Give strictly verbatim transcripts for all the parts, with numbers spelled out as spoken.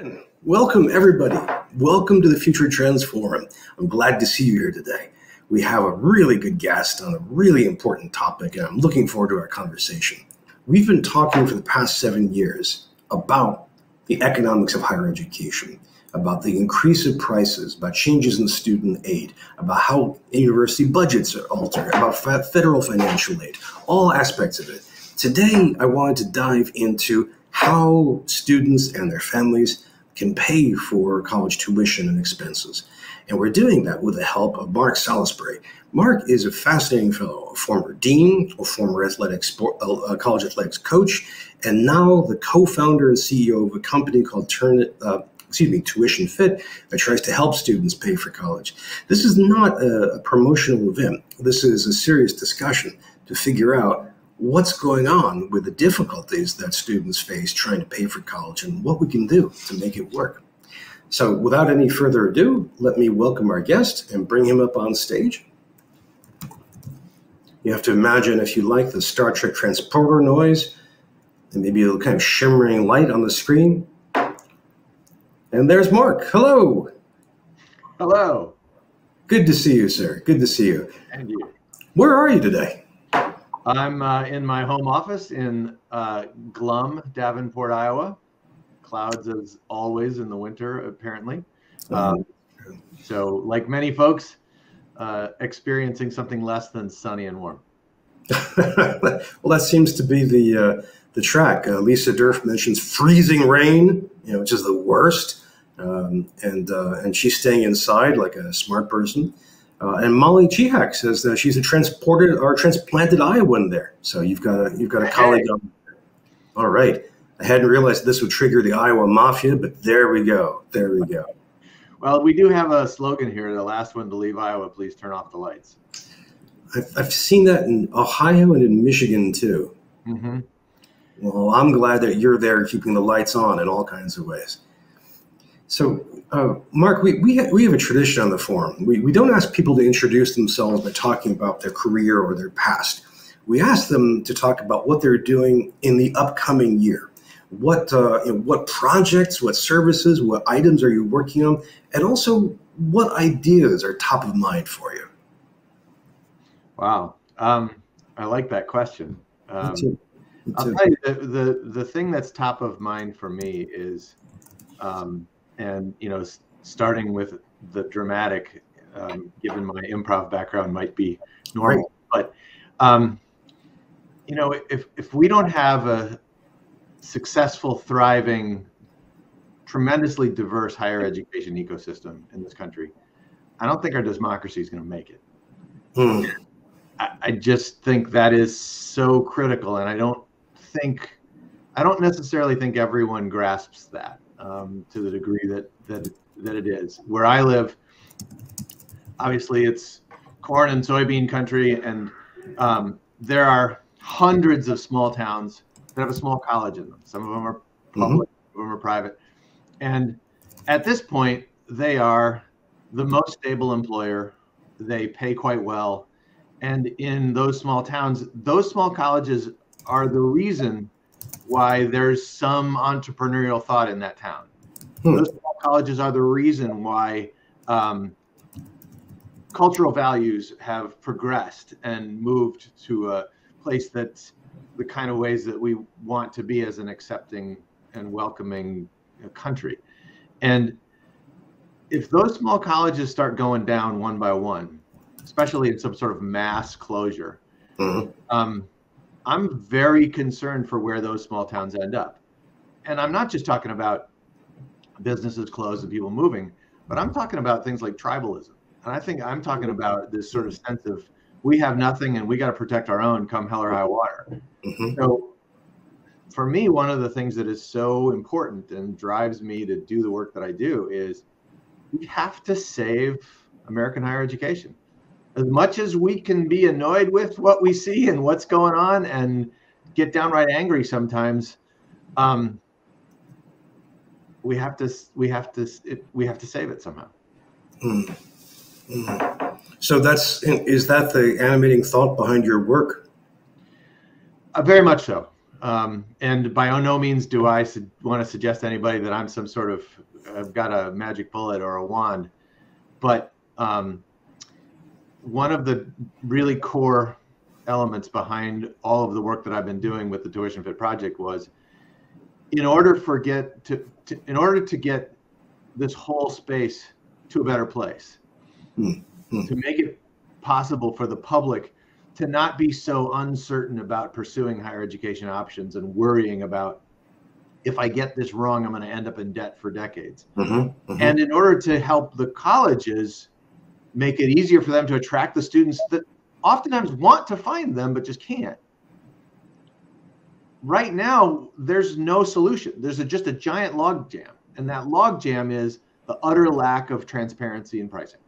Again, welcome everybody. Welcome to the Future Trends Forum. I'm glad to see you here today. We have a really good guest on a really important topic, and I'm looking forward to our conversation. We've been talking for the past seven years about the economics of higher education, about the increase of prices, about changes in student aid, about how university budgets are altered, about federal financial aid, all aspects of it. Today, I wanted to dive into how students and their families can pay for college tuition and expenses. And we're doing that with the help of Mark Salisbury. Mark is a fascinating fellow, a former dean, a former athletics, uh, college athletics coach, and now the co-founder and C E O of a company called Turn, uh, excuse me, Tuition Fit, that tries to help students pay for college. This is not a, a promotional event. This is a serious discussion to figure out what's going on with the difficulties that students face trying to pay for college and what we can do to make it work. So without any further ado, let me welcome our guest and bring him up on stage. You have to imagine, if you like, the Star Trek transporter noise and maybe a kind of shimmering light on the screen. And there's Mark. Hello. Hello. Good to see you, sir. Good to see you. And you. Where are you today? I'm uh, in my home office in uh, Glum, Davenport, Iowa. Clouds as always in the winter, apparently. Um, so like many folks, uh, experiencing something less than sunny and warm. Well, that seems to be the, uh, the track. Uh, Lisa Durf mentions freezing rain, you know, which is the worst. Um, and, uh, and she's staying inside like a smart person. Uh, and Molly Chihak says that she's a transported or transplanted Iowan there. So you've got a, you've got a colleague on there. All right. I hadn't realized this would trigger the Iowa Mafia, but there we go. There we go. Well, we do have a slogan here, the last one to leave Iowa, please turn off the lights. I've, I've seen that in Ohio and in Michigan, too. Mm-hmm. Well, I'm glad that you're there keeping the lights on in all kinds of ways. So, uh, Mark, we, we, ha we have a tradition on the forum. We, we don't ask people to introduce themselves by talking about their career or their past. We ask them to talk about what they're doing in the upcoming year. What, uh, you know, what projects, what services, what items are you working on? And also, what ideas are top of mind for you? Wow. Um, I like that question. Um, Me too. Me too. I'll tell you, the, the, the thing that's top of mind for me is... Um, And, you know, starting with the dramatic, um, given my improv background, might be normal. But, um, you know, if, if we don't have a successful, thriving, tremendously diverse higher education ecosystem in this country, I don't think our democracy is going to make it. Hmm. I, I just think that is so critical. And I don't think, I don't necessarily think everyone grasps that. Um, to the degree that, that that it is. Where I live, obviously it's corn and soybean country, and um, there are hundreds of small towns that have a small college in them. Some of them are public, mm-hmm. some of them are private. And at this point, they are the most stable employer. They pay quite well. And in those small towns, those small colleges are the reason why there's some entrepreneurial thought in that town. Hmm. Those small colleges are the reason why um, cultural values have progressed and moved to a place that's the kind of ways that we want to be as an accepting and welcoming country. And if those small colleges start going down one by one, especially in some sort of mass closure, mm-hmm. um, I'm very concerned for where those small towns end up. And I'm not just talking about businesses closed and people moving, but I'm talking about things like tribalism. And I think I'm talking about this sort of sense of we have nothing and we got to protect our own come hell or high water. Mm-hmm. So for me, one of the things that is so important and drives me to do the work that I do is we have to save American higher education. As much as we can be annoyed with what we see and what's going on and get downright angry sometimes, um, we have to we have to it, we have to save it somehow. Mm. Mm. So that's is that the animating thought behind your work? Uh, very much so. Um, and by no means do I su- want to suggest to anybody that I'm some sort of, I've got a magic bullet or a wand. But um, one of the really core elements behind all of the work that I've been doing with the Tuition Fit Project was, in order for get to, to in order to get this whole space to a better place, mm-hmm. to make it possible for the public to not be so uncertain about pursuing higher education options and worrying about, if I get this wrong, I'm going to end up in debt for decades. Mm-hmm, mm-hmm. And in order to help the colleges make it easier for them to attract the students that oftentimes want to find them, but just can't. Right now, there's no solution. There's a, just a giant log jam. And that log jam is the utter lack of transparency in pricing.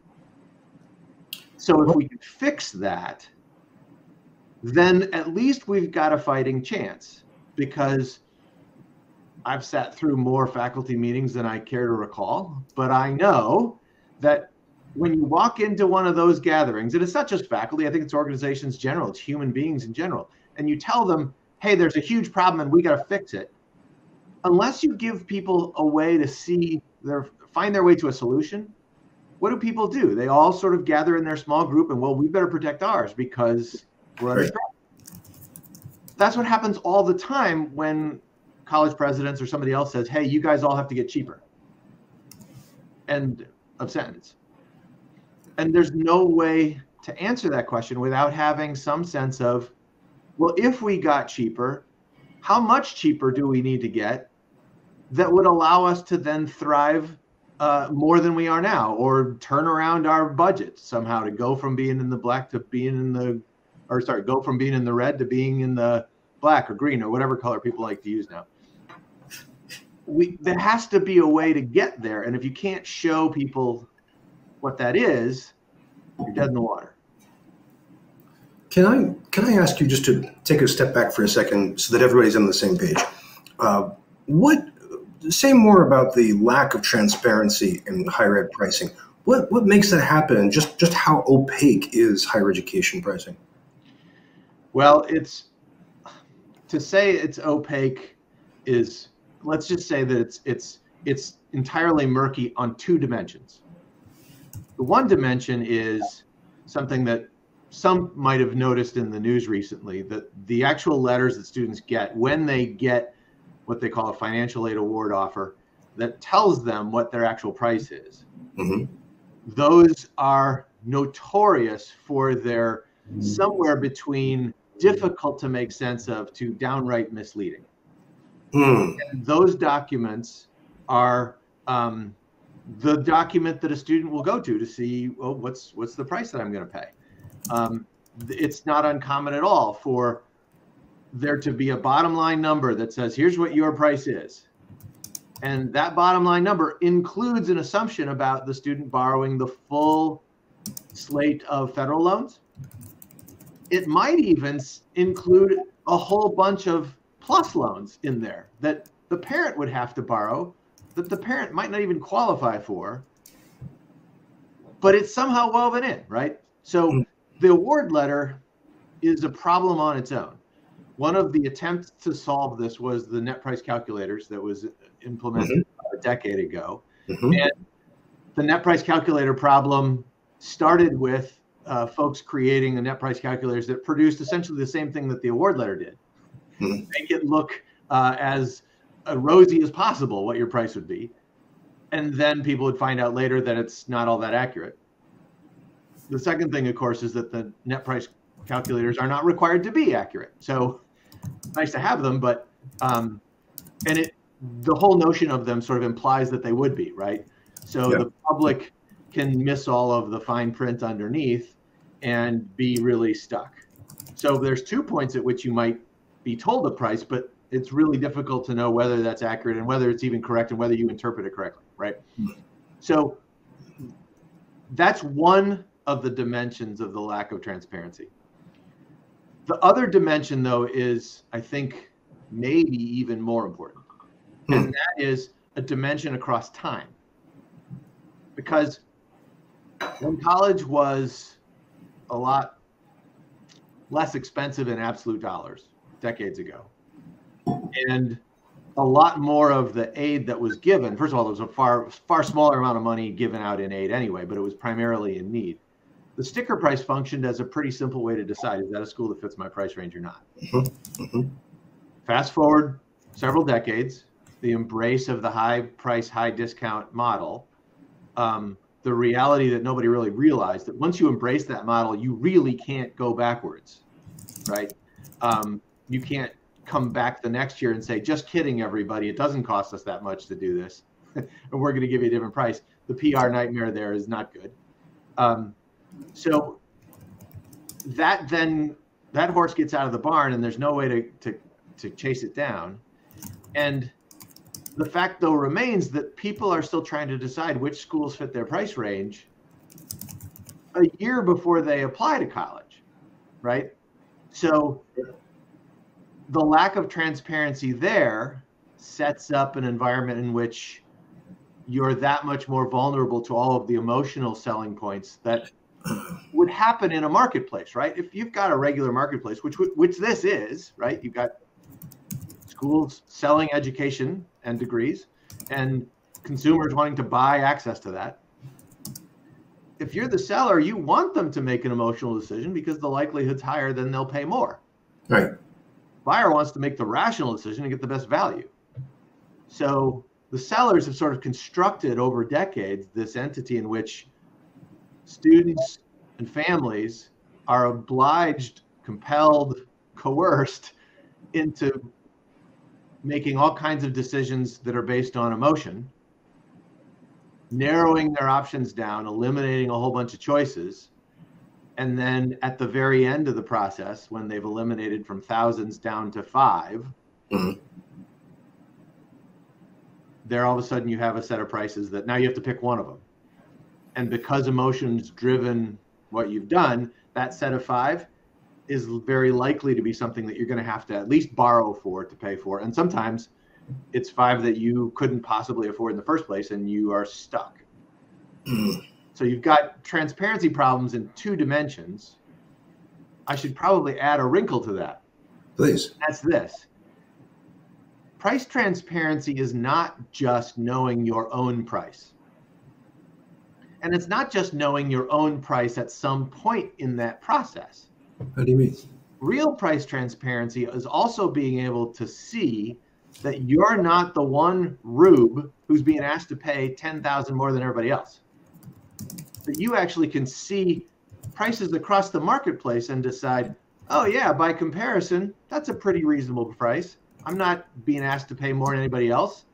So if we can fix that, then at least we've got a fighting chance, because I've sat through more faculty meetings than I care to recall. But I know that when you walk into one of those gatherings, and it's not just faculty, I think it's organizations general, it's human beings in general, and you tell them, hey, there's a huge problem and we got to fix it. Unless you give people a way to see their, find their way to a solution, what do people do? They all sort of gather in their small group and, well, we better protect ours because we're under stress. That's what happens all the time when college presidents or somebody else says, hey, you guys all have to get cheaper. End of sentence. And there's no way to answer that question without having some sense of, well, if we got cheaper, how much cheaper do we need to get that would allow us to then thrive uh, more than we are now, or turn around our budget somehow to go from being in the black to being in the, or sorry, go from being in the red to being in the black or green or whatever color people like to use now. We, there has to be a way to get there. And if you can't show people what that is, you're dead in the water. Can I can I ask you just to take a step back for a second so that everybody's on the same page? Uh, what say more about the lack of transparency in higher ed pricing? What what makes that happen? And just just how opaque is higher education pricing? Well, it's to say it's opaque is, let's just say that it's it's it's entirely murky on two dimensions. The one dimension is something that some might have noticed in the news recently, that the actual letters that students get when they get what they call a financial aid award offer that tells them what their actual price is. Mm-hmm. Those are notorious for their somewhere between difficult to make sense of to downright misleading. Mm. And those documents are um, the document that a student will go to to see, oh, what's what's the price that I'm going to pay? Um, it's not uncommon at all for there to be a bottom line number that says, here's what your price is. And that bottom line number includes an assumption about the student borrowing the full slate of federal loans. It might even include a whole bunch of plus loans in there that the parent would have to borrow, that the parent might not even qualify for, but it's somehow woven in, right? So the award letter is a problem on its own. One of the attempts to solve this was the net price calculators that was implemented mm-hmm. a decade ago. Mm-hmm. And the net price calculator problem started with uh, folks creating the net price calculators that produced essentially the same thing that the award letter did. Mm-hmm. Make it look uh, as uh, rosy as possible what your price would be. And then people would find out later that it's not all that accurate. The second thing, of course, is that the net price calculators are not required to be accurate. So nice to have them, but um, and it the whole notion of them sort of implies that they would be, right? So yeah. The public can miss all of the fine print underneath and be really stuck. So there's two points at which you might be told the price, but it's really difficult to know whether that's accurate and whether it's even correct and whether you interpret it correctly, right? So that's one of the dimensions of the lack of transparency. The other dimension, though, is, I think, maybe even more important. And that is a dimension across time. Because when college was a lot less expensive in absolute dollars decades ago, And a lot more of the aid that was given, first of all, there was a far, far smaller amount of money given out in aid anyway, but it was primarily in need. The sticker price functioned as a pretty simple way to decide, is that a school that fits my price range or not? Mm-hmm. Fast forward several decades, the embrace of the high price, high discount model, um, the reality that nobody really realized that once you embrace that model, you really can't go backwards, right? Um, you can't come back the next year and say, just kidding, everybody, it doesn't cost us that much to do this, and we're going to give you a different price. The P R nightmare there is not good. Um, so that then, that horse gets out of the barn and there's no way to, to, to chase it down. And the fact, though, remains that people are still trying to decide which schools fit their price range a year before they apply to college, right? So the lack of transparency there sets up an environment in which you're that much more vulnerable to all of the emotional selling points that would happen in a marketplace, right? If you've got a regular marketplace, which which this is, right? You've got schools selling education and degrees and consumers wanting to buy access to that. If you're the seller, you want them to make an emotional decision because the likelihood's higher than they'll pay more. Right. Buyer wants to make the rational decision and get the best value. So the sellers have sort of constructed over decades this entity in which students and families are obliged, compelled, coerced into making all kinds of decisions that are based on emotion, narrowing their options down, eliminating a whole bunch of choices. And then at the very end of the process, when they've eliminated from thousands down to five, mm-hmm. there all of a sudden you have a set of prices that now you have to pick one of them. And because emotion's driven what you've done, that set of five is very likely to be something that you're going to have to at least borrow for to pay for. And sometimes it's five that you couldn't possibly afford in the first place and you are stuck. Mm-hmm. So you've got transparency problems in two dimensions. I should probably add a wrinkle to that. Please. That's this. Price transparency is not just knowing your own price. And it's not just knowing your own price at some point in that process. What do you mean? Real price transparency is also being able to see that you're not the one rube who's being asked to pay ten thousand more than everybody else. That you actually can see prices across the marketplace and decide, oh yeah, by comparison, that's a pretty reasonable price. I'm not being asked to pay more than anybody else.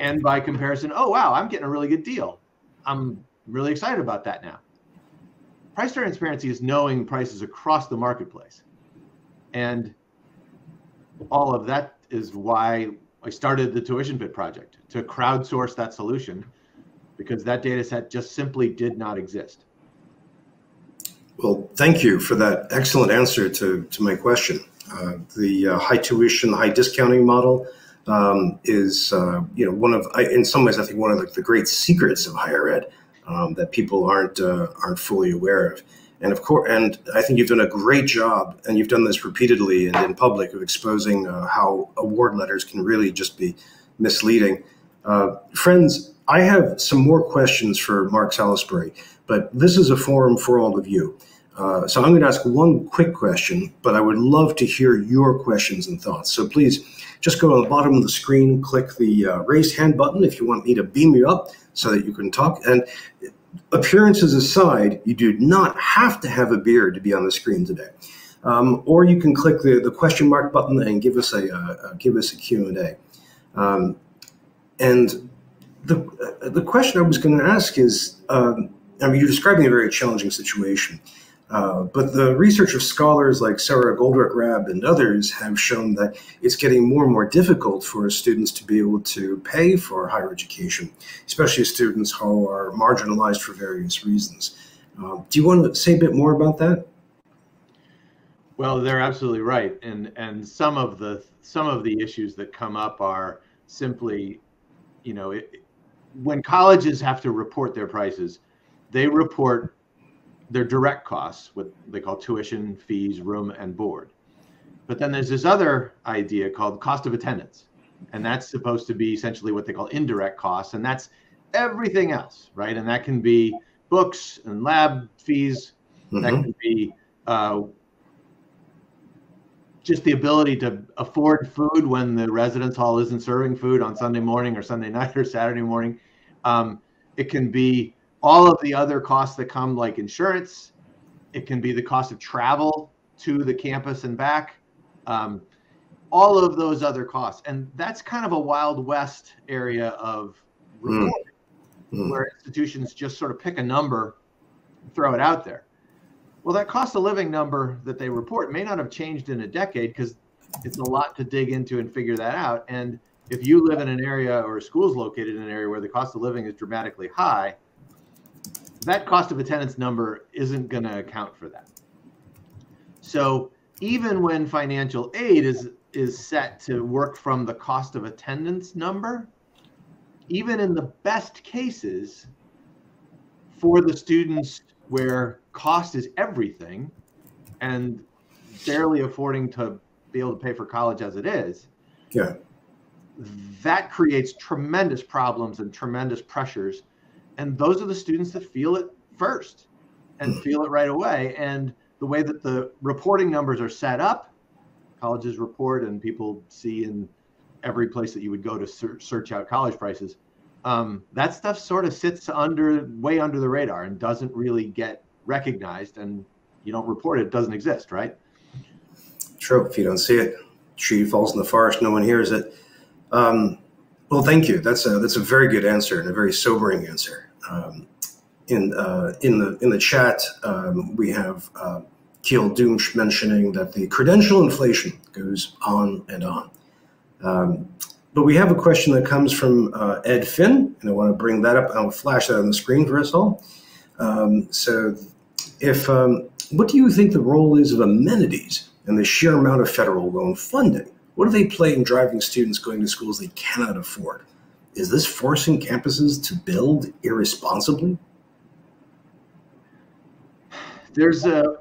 And by comparison, oh wow, I'm getting a really good deal. I'm really excited about that now. Price transparency is knowing prices across the marketplace. And all of that is why I started the Tuition Fit Project, to crowdsource that solution, because that data set just simply did not exist. Well, thank you for that excellent answer to, to my question. Uh, the uh, high tuition, high discounting model um, is, uh, you know, one of, I, in some ways, I think one of the, the great secrets of higher ed um, that people aren't uh, aren't fully aware of. And of course, and I think you've done a great job, and you've done this repeatedly and in public, of exposing uh, how award letters can really just be misleading. Uh, friends, I have some more questions for Mark Salisbury, but this is a forum for all of you. Uh, so I'm going to ask one quick question, but I would love to hear your questions and thoughts. So please just go to the bottom of the screen, click the uh, raise hand button if you want me to beam you up so that you can talk. And appearances aside, you do not have to have a beard to be on the screen today. Um, or you can click the, the question mark button and give us a, uh, give us a Q and A. Um, and The, the question I was going to ask is, um, I mean, you're describing a very challenging situation, uh, but the research of scholars like Sarah Goldrick-Rab and others have shown that it's getting more and more difficult for students to be able to pay for higher education, especially students who are marginalized for various reasons. Uh, do you want to say a bit more about that? Well, they're absolutely right. And, and some of the, some of the issues that come up are simply, you know, it, when colleges have to report their prices, they report their direct costs, what they call tuition, fees, room, and board. But then there's this other idea called cost of attendance. And that's supposed to be essentially what they call indirect costs. And that's everything else, right? And that can be books and lab fees. Mm-hmm. That can be uh, just the ability to afford food when the residence hall isn't serving food on Sunday morning or Sunday night or Saturday morning. Um, it can be all of the other costs that come, like insurance. It can be the cost of travel to the campus and back. Um, all of those other costs. And that's kind of a Wild West area of reform, mm. where institutions just sort of pick a number and throw it out there. Well, that cost of living number that they report may not have changed in a decade, because it's a lot to dig into and figure that out. And if you live in an area or a school is located in an area where the cost of living is dramatically high, that cost of attendance number isn't going to account for that. So even when financial aid is is set to work from the cost of attendance number, even in the best cases for the students where cost is everything and barely affording to be able to pay for college as it is, yeah, that creates tremendous problems and tremendous pressures. And those are the students that feel it first and mm. feel it right away. And the way that the reporting numbers are set up, colleges report and people see in every place that you would go to ser search out college prices, um, that stuff sort of sits under, way under the radar and doesn't really get recognized, and you don't report it, it doesn't exist, right? True, if you don't see it, tree falls in the forest, no one hears it. Um, well, thank you, that's a, that's a very good answer and a very sobering answer. Um, in, uh, in, the, in the chat, um, we have uh, Kiel Doomsch mentioning that the credential inflation goes on and on. Um, but we have a question that comes from uh, Ed Finn, and I want to bring that up. I'll flash that on the screen for us all. Um, so if, um, what do you think the role is of amenities and the sheer amount of federal loan funding? What do they play in driving students going to schools they cannot afford? Is this forcing campuses to build irresponsibly? There's a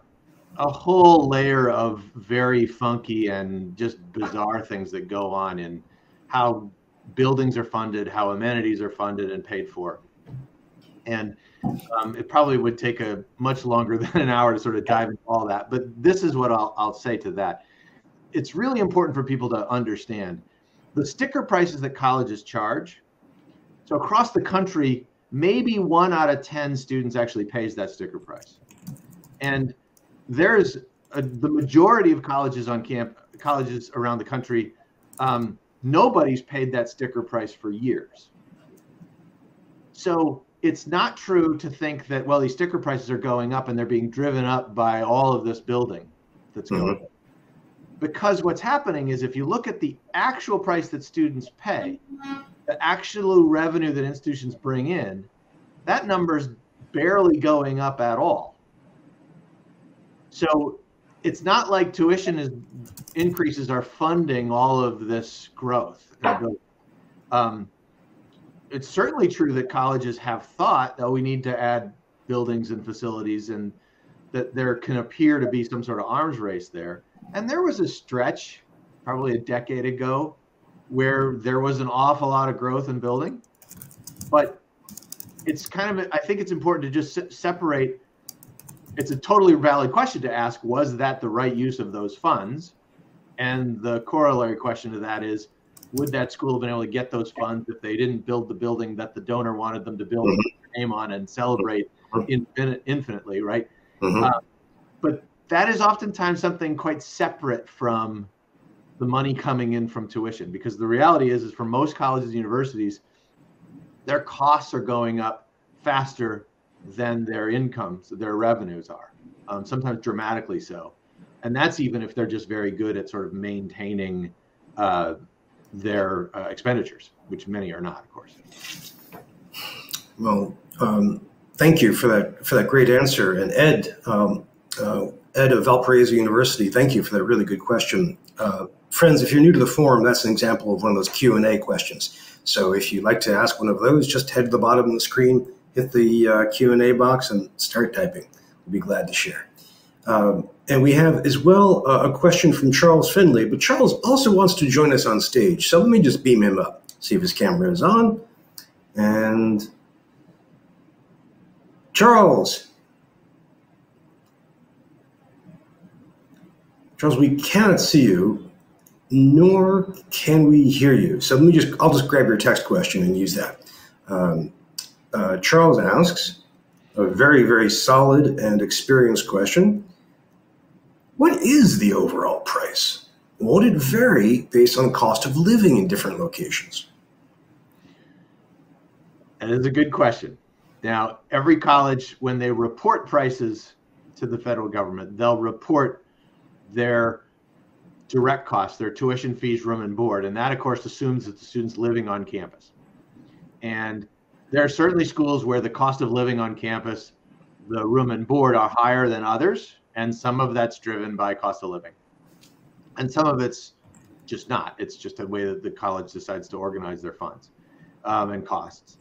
a whole layer of very funky and just bizarre things that go on in how buildings are funded, how amenities are funded and paid for. And um, it probably would take a much longer than an hour to sort of dive into all that. But this is what I'll, I'll say to that. It's really important for people to understand the sticker prices that colleges charge. So across the country, maybe one out of ten students actually pays that sticker price. And there's a, the majority of colleges on camp, colleges around the country, um, nobody's paid that sticker price for years. So it's not true to think that, well, these sticker prices are going up and they're being driven up by all of this building that's mm-hmm. going up. Because what's happening is if you look at the actual price that students pay, the actual revenue that institutions bring in, that number's barely going up at all. So it's not like tuition is, increases are funding all of this growth. Um, it's certainly true that colleges have thought that, oh, we need to add buildings and facilities, and that there can appear to be some sort of arms race there. And there was a stretch probably a decade ago where there was an awful lot of growth in building. But it's kind of, I think it's important to just se- separate. It's a totally valid question to ask, was that the right use of those funds? And the corollary question to that is, would that school have been able to get those funds if they didn't build the building that the donor wanted them to build their name on and celebrate infin- infinitely, right? Mm-hmm. uh, but that is oftentimes something quite separate from the money coming in from tuition, because the reality is, is for most colleges and universities, their costs are going up faster than their incomes, their revenues are, um, sometimes dramatically so. And that's even if they're just very good at sort of maintaining uh, their uh, expenditures, which many are not, of course. Well, um, thank you for that for that great answer. And Ed, um, uh, Ed of Valparaiso University, thank you for that really good question. Uh, friends, if you're new to the forum, that's an example of one of those Q and A questions. So if you'd like to ask one of those, just head to the bottom of the screen, hit the uh, Q and A box and start typing. We'll be glad to share. Um, and we have as well uh, a question from Charles Finley, but Charles also wants to join us on stage. So let me just beam him up, see if his camera is on. And Charles, Charles, we cannot see you, nor can we hear you. So let me just, I'll just grab your text question and use that. Um, uh, Charles asks, a very, very solid and experienced question. What is the overall price? Won't it vary based on cost of living in different locations? That is a good question. Now, every college, when they report prices to the federal government, they'll report their direct costs, their tuition, fees, room and board. And that, of course, assumes that the student's living on campus. And there are certainly schools where the cost of living on campus, the room and board, are higher than others. And some of that's driven by cost of living. And some of it's just not. It's just a way that the college decides to organize their funds um, and costs.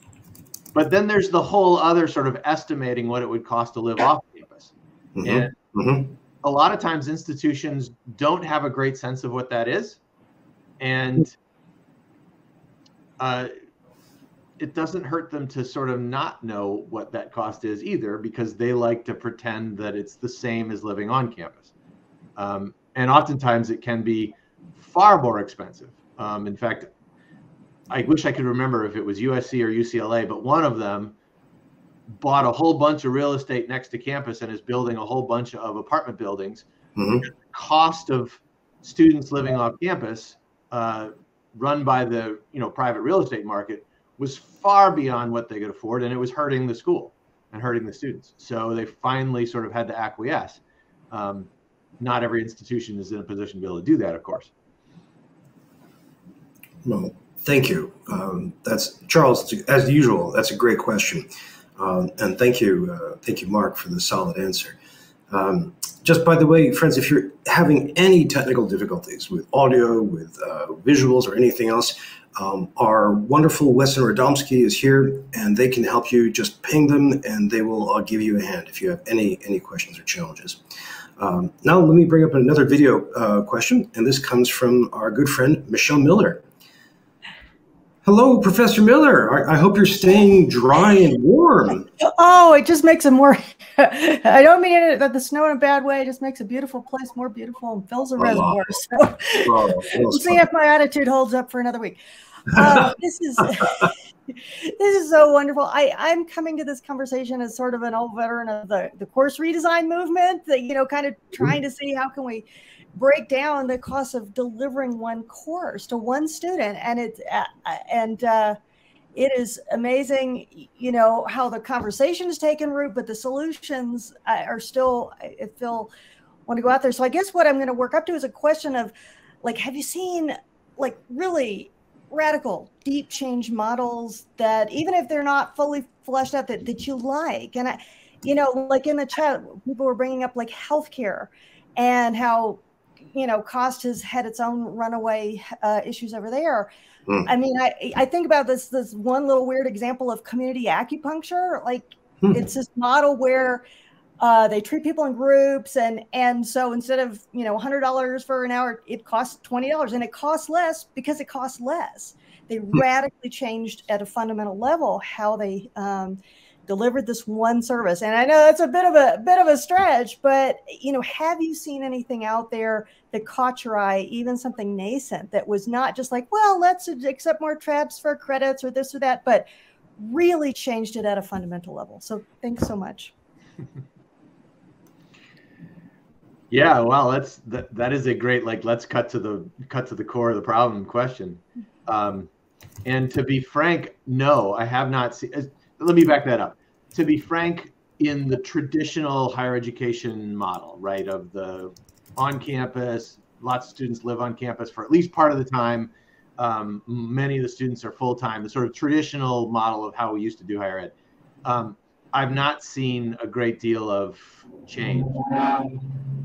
But then there's the whole other sort of estimating what it would cost to live off campus. Mm-hmm. And mm-hmm. a lot of times institutions don't have a great sense of what that is. And uh, it doesn't hurt them to sort of not know what that cost is either, because they like to pretend that it's the same as living on campus. Um, and oftentimes it can be far more expensive. Um, in fact, I wish I could remember if it was U S C or U C L A, but one of them bought a whole bunch of real estate next to campus and is building a whole bunch of apartment buildings. Mm-hmm. The cost of students living off campus, uh, run by the you know private real estate market, was far beyond what they could afford, and it was hurting the school and hurting the students. So they finally sort of had to acquiesce. Um, not every institution is in a position to be able to do that, of course. Well, thank you. Um, that's Charles, as usual, that's a great question. Um, and thank you, uh, thank you, Mark, for the solid answer. Um, just by the way, friends, if you're having any technical difficulties with audio, with uh, visuals, or anything else, um, our wonderful Weston Radomski is here, and they can help you. Just ping them, and they will uh, give you a hand if you have any any questions or challenges. Um, now, let me bring up another video uh, question, and this comes from our good friend Michelle Miller. Hello, Professor Miller. I hope you're staying dry and warm. Oh, it just makes it more. I don't mean it, that the snow in a bad way. It just makes a beautiful place more beautiful and fills a reservoir. So oh, we'll see if my attitude holds up for another week. Uh, this is this is so wonderful. I, I'm coming to this conversation as sort of an old veteran of the, the course redesign movement. That you know, kind of trying to see how can we break down the cost of delivering one course to one student, and it uh, and uh, it is amazing, you know, how the conversation has taken root, but the solutions are still, I feel, want to go out there. So I guess what I'm going to work up to is a question of, like, have you seen like really radical, deep change models that, even if they're not fully fleshed out, that that you like? And I, you know, like in the chat, people were bringing up like healthcare and how, you know, cost has had its own runaway uh, issues over there. Mm. I mean, I, I think about this, this one little weird example of community acupuncture. Like mm. it's this model where uh, they treat people in groups. And, and so instead of, you know, one hundred dollars for an hour, it costs twenty dollars, and it costs less because it costs less. They mm. radically changed at a fundamental level how they um, delivered this one service. And I know that's a bit of a bit of a stretch, but you know, have you seen anything out there that caught your eye, even something nascent, that was not just like, well, let's accept more traps for credits or this or that, but really changed it at a fundamental level? So thanks so much. Yeah, well, that's that, that is a great, like, let's cut to the cut to the core of the problem question. Um, and to be frank, no, I have not seen. Let me back that up. To be frank, in the traditional higher education model, right, of the on campus, lots of students live on campus for at least part of the time. Um, many of the students are full time, the sort of traditional model of how we used to do higher ed. Um, I've not seen a great deal of change.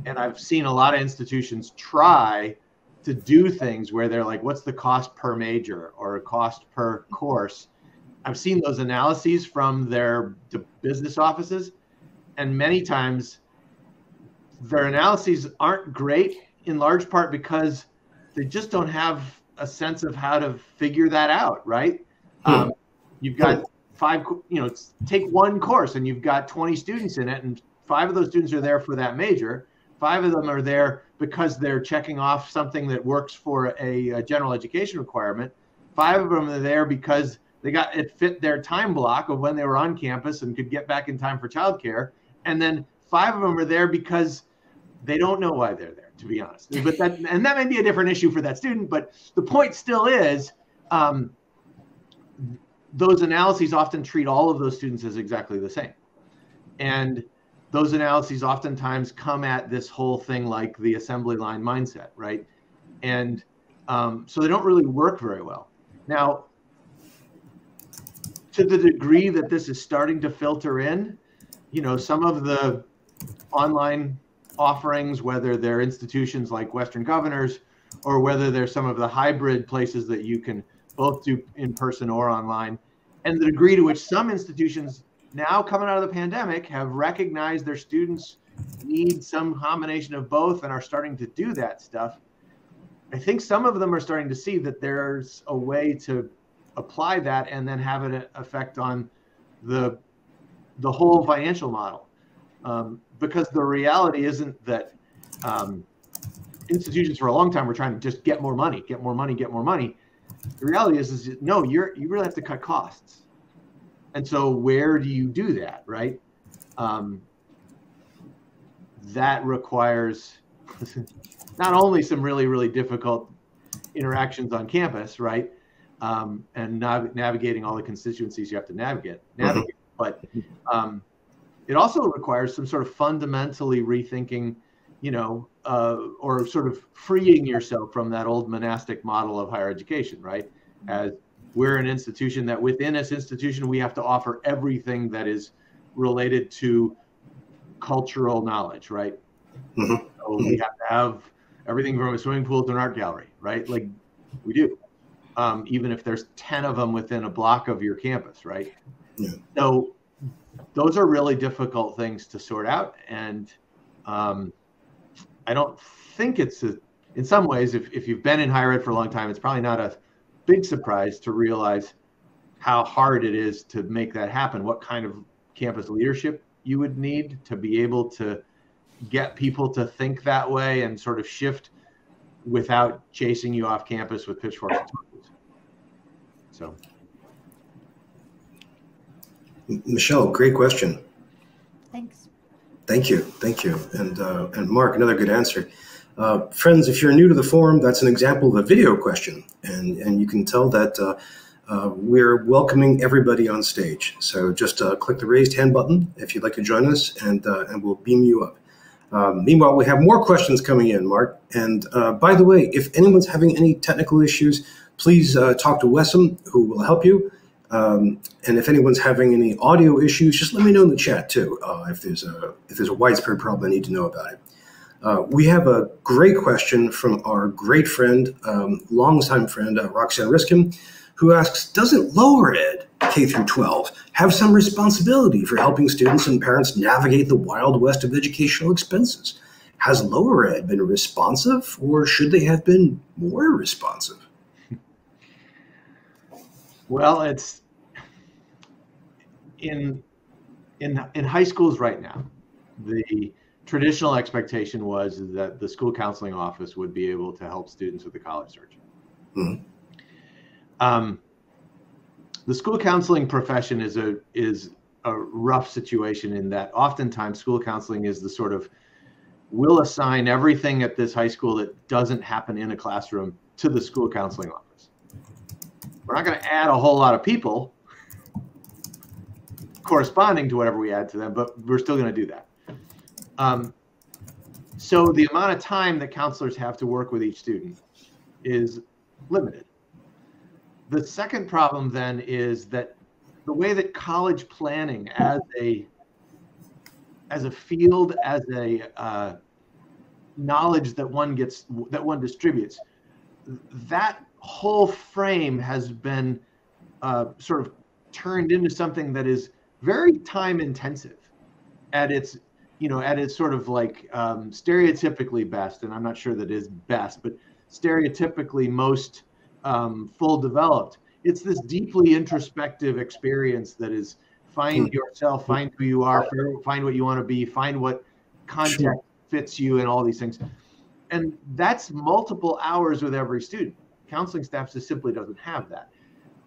And I've seen a lot of institutions try to do things where they're like, what's the cost per major or a cost per course? I've seen those analyses from their business offices, and many times their analyses aren't great, in large part because they just don't have a sense of how to figure that out, right? Hmm. Um, you've got five, you know, take one course and you've got twenty students in it, and five of those students are there for that major. Five of them are there because they're checking off something that works for a, a general education requirement. Five of them are there because they got it fit their time block of when they were on campus and could get back in time for childcare. And then five of them are there because they don't know why they're there, to be honest. But that, and that may be a different issue for that student, but the point still is um, those analyses often treat all of those students as exactly the same. And those analyses oftentimes come at this whole thing like the assembly line mindset, right? And um, so they don't really work very well. Now, to the degree that this is starting to filter in, you know, some of the online offerings, whether they're institutions like Western Governors or whether they're some of the hybrid places that you can both do in person or online, and the degree to which some institutions now coming out of the pandemic have recognized their students need some combination of both and are starting to do that stuff. I think some of them are starting to see that there's a way to apply that and then have an effect on the, the whole financial model. Um, because the reality isn't that um, institutions for a long time were trying to just get more money, get more money, get more money. The reality is, is no, you're, you really have to cut costs. And so where do you do that, right? Um, that requires not only some really, really difficult interactions on campus, right? Um, and nav navigating all the constituencies you have to navigate, navigate. but um, it also requires some sort of fundamentally rethinking, you know, uh, or sort of freeing yourself from that old monastic model of higher education, right? As we're an institution that within this institution, we have to offer everything that is related to cultural knowledge, right? Mm-hmm. So we have to have everything from a swimming pool to an art gallery, right? Like we do, um, even if there's ten of them within a block of your campus, right? Yeah. So those are really difficult things to sort out. And um, I don't think it's, a, in some ways, if, if you've been in higher ed for a long time, it's probably not a big surprise to realize how hard it is to make that happen, what kind of campus leadership you would need to be able to get people to think that way and sort of shift without chasing you off campus with pitchforks. So, Michelle, great question. Thanks. Thank you. Thank you. And, uh, and Mark, another good answer. Uh, friends, if you're new to the forum, that's an example of a video question, and, and you can tell that uh, uh, we're welcoming everybody on stage. So just uh, click the raised hand button if you'd like to join us, and, uh, and we'll beam you up. Um, meanwhile, we have more questions coming in, Mark. And uh, by the way, if anyone's having any technical issues, please uh, talk to Wessam, who will help you. Um, and if anyone's having any audio issues, just let me know in the chat too, uh, if, there's a, if there's a widespread problem, I need to know about it. Uh, we have a great question from our great friend, um, longtime friend, uh, Roxanne Riskin, who asks, doesn't lower ed, K through twelve, have some responsibility for helping students and parents navigate the wild west of educational expenses? Has lower ed been responsive, or should they have been more responsive? Well, it's in, in, in high schools right now, the traditional expectation was that the school counseling office would be able to help students with the college search. Mm-hmm. Um, the school counseling profession is a, is a rough situation in that oftentimes school counseling is the sort of, we'll assign everything at this high school that doesn't happen in a classroom to the school counseling office. We're not going to add a whole lot of people corresponding to whatever we add to them, but we're still going to do that. Um, so the amount of time that counselors have to work with each student is limited. The second problem then is that the way that college planning as a, as a field, as a uh, knowledge that one gets, that one distributes, that whole frame has been uh, sort of turned into something that is very time intensive at its you know, at its sort of like um, stereotypically best, and I'm not sure that it is best, but stereotypically most um, full developed, it's this deeply introspective experience that is find yourself, find who you are, find what you want to be, find what context fits you and all these things. And that's multiple hours with every student. Counseling staff just simply doesn't have that.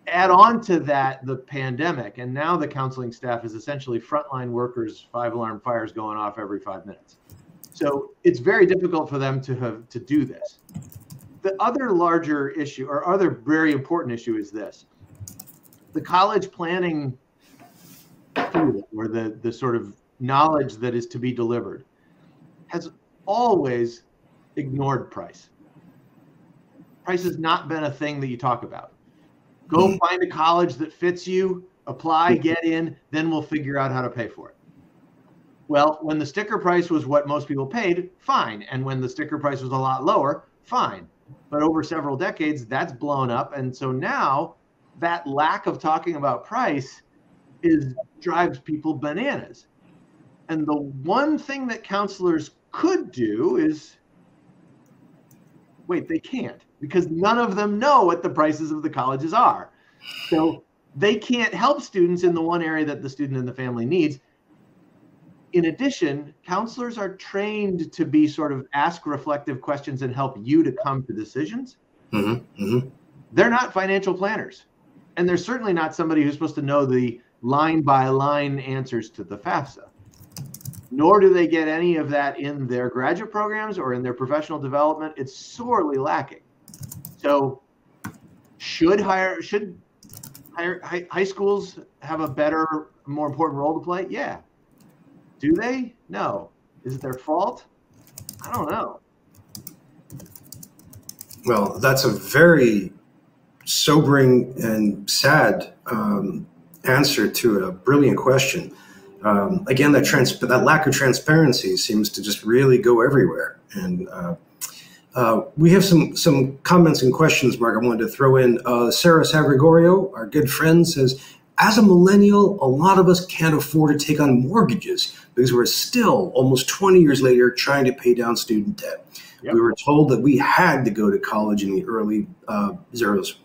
Add on to that the pandemic, and now the counseling staff is essentially frontline workers, five alarm fires going off every five minutes. So it's very difficult for them to have to do this. The other larger issue, or other very important issue, is this: the college planning tool, or the the sort of knowledge that is to be delivered, has always ignored price. Price has not been a thing that you talk about. Go find a college that fits you, apply, get in, then we'll figure out how to pay for it. Well, when the sticker price was what most people paid, fine. And when the sticker price was a lot lower, fine. But over several decades, that's blown up. And so now that lack of talking about price is drives people bananas. And the one thing that counselors could do is, wait, they can't, because none of them know what the prices of the colleges are. So they can't help students in the one area that the student and the family needs. In addition, counselors are trained to be sort of ask reflective questions and help you to come to decisions. Mm-hmm. Mm-hmm. They're not financial planners. And they're certainly not somebody who's supposed to know the line by line answers to the FAFSA. Nor do they get any of that in their graduate programs or in their professional development. It's sorely lacking. So should higher should higher high, high schools have a better, more important role to play? Yeah. Do they? No. Is it their fault? I don't know. Well, that's a very sobering and sad um, answer to a brilliant question. Um, again, that trans that lack of transparency seems to just really go everywhere. And uh, uh, we have some some comments and questions, Mark, I wanted to throw in. Uh, Sarah Sagregorio, our good friend, says, as a millennial, a lot of us can't afford to take on mortgages because we're still almost twenty years later trying to pay down student debt. Yep. We were told that we had to go to college in the early uh, zeros.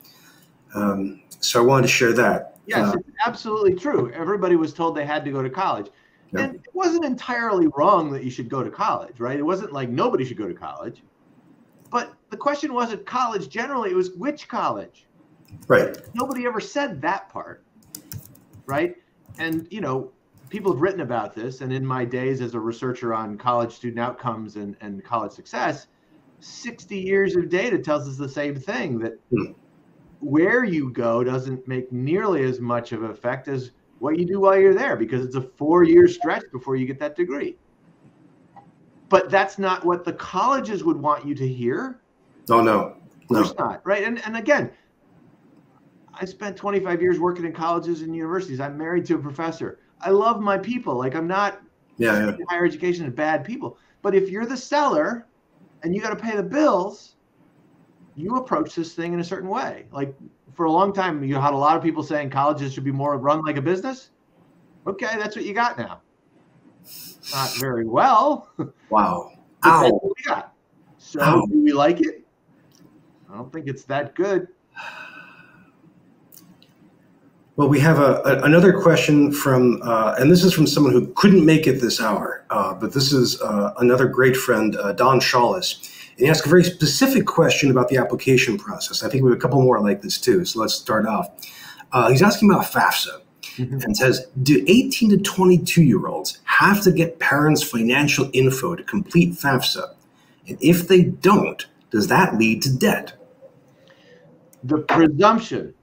Um, so I wanted to share that. Yes, it's absolutely true. Everybody was told they had to go to college. Yep. And it wasn't entirely wrong that you should go to college, right? It wasn't like nobody should go to college. But the question wasn't college generally, it was which college. Right. Nobody ever said that part, right? And, you know, people have written about this. And in my days as a researcher on college student outcomes and, and college success, sixty years of data tells us the same thing, that hmm. where you go doesn't make nearly as much of an effect as what you do while you're there, because it's a four-year stretch before you get that degree. But that's not what the colleges would want you to hear. Oh, no. Of course no. not, right? And, and again, I spent twenty-five years working in colleges and universities. I'm married to a professor. I love my people. Like, I'm not yeah, yeah. higher education and bad people. But if you're the seller and you got to pay the bills, you approach this thing in a certain way. Like, for a long time, you had a lot of people saying colleges should be more run like a business. Okay, that's what you got now. Not very well. Wow. Ow. What we got. So Ow. do we like it? I don't think it's that good. Well, we have a, a, another question from, uh, and this is from someone who couldn't make it this hour, uh, but this is uh, another great friend, uh, Don Shawlis. And he asked a very specific question about the application process. I think we have a couple more like this too, so let's start off. Uh, he's asking about FAFSA mm-hmm. and says, do eighteen to twenty-two-year-olds have to get parents' financial info to complete FAFSA? And if they don't, does that lead to debt? The presumption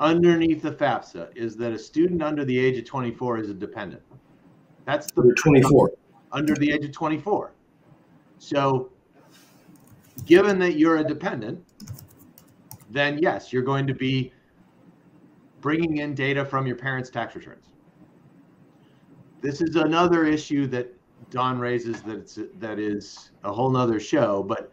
underneath the FAFSA is that a student under the age of twenty-four is a dependent. That's the twenty-four. Under the age of twenty-four. So, given that you're a dependent, then yes, you're going to be bringing in data from your parents' tax returns. This is another issue that Don raises that it's, that is a whole nother show, but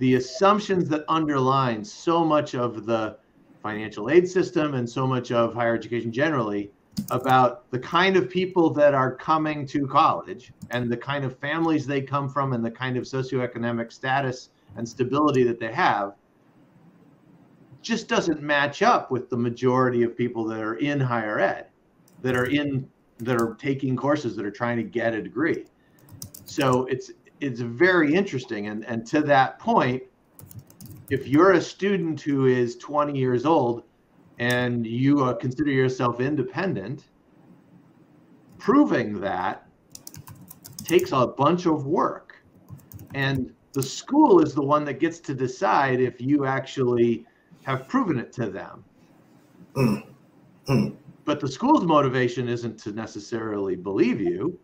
the assumptions that underline so much of the financial aid system and so much of higher education generally about the kind of people that are coming to college and the kind of families they come from and the kind of socioeconomic status and stability that they have just doesn't match up with the majority of people that are in higher ed, that are in, that are taking courses, that are trying to get a degree. So it's, it's very interesting. And, and to that point, if you're a student who is twenty years old and you uh, consider yourself independent, proving that takes a bunch of work. And the school is the one that gets to decide if you actually have proven it to them. Mm. Mm. But the school's motivation isn't to necessarily believe you,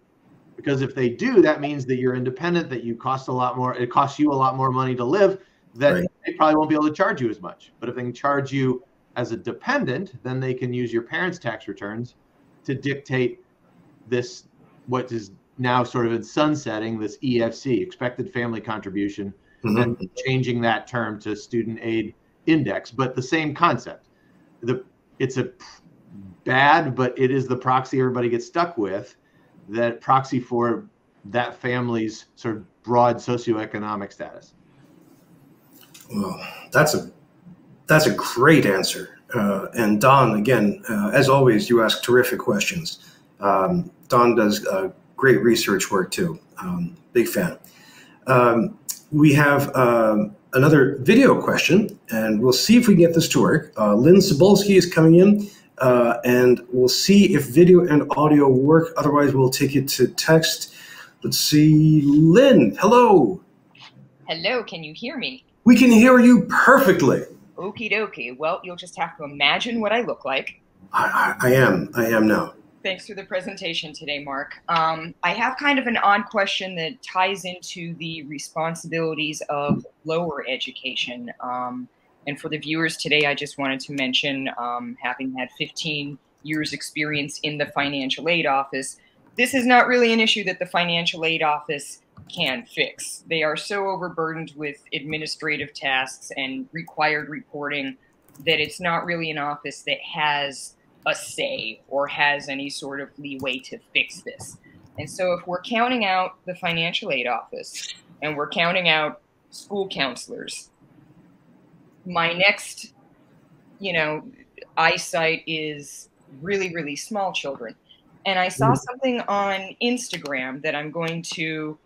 because if they do, that means that you're independent, that you cost a lot more, it costs you a lot more money to live, that right. They probably won't be able to charge you as much. But if they can charge you as a dependent, then they can use your parents' tax returns to dictate this, what is now sort of in sunsetting, this E F C, expected family contribution, mm-hmm. and changing that term to student aid index, but the same concept. The it's a bad, but it is the proxy everybody gets stuck with, that proxy for that family's sort of broad socioeconomic status. Well, that's a that's a great answer. Uh, and Don, again, uh, as always, you ask terrific questions. Um, Don does uh, great research work too. Um, big fan. Um, we have um, another video question, and we'll see if we can get this to work. Uh, Lynn Sobolski is coming in, uh, and we'll see if video and audio work. Otherwise, we'll take it to text. Let's see. Lynn, hello. Hello, can you hear me? We can hear you perfectly. Okie dokie. Well, you'll just have to imagine what I look like. I, I, I am. I am now. Thanks for the presentation today, Mark. Um, I have kind of an odd question that ties into the responsibilities of lower education. Um, and for the viewers today, I just wanted to mention, um, having had fifteen years experience in the financial aid office, this is not really an issue that the financial aid office can fix. They are so overburdened with administrative tasks and required reporting that it's not really an office that has a say or has any sort of leeway to fix this. And so if we're counting out the financial aid office and we're counting out school counselors, my next, you know, eyesight is really, really small children. And I saw something on Instagram that I'm going to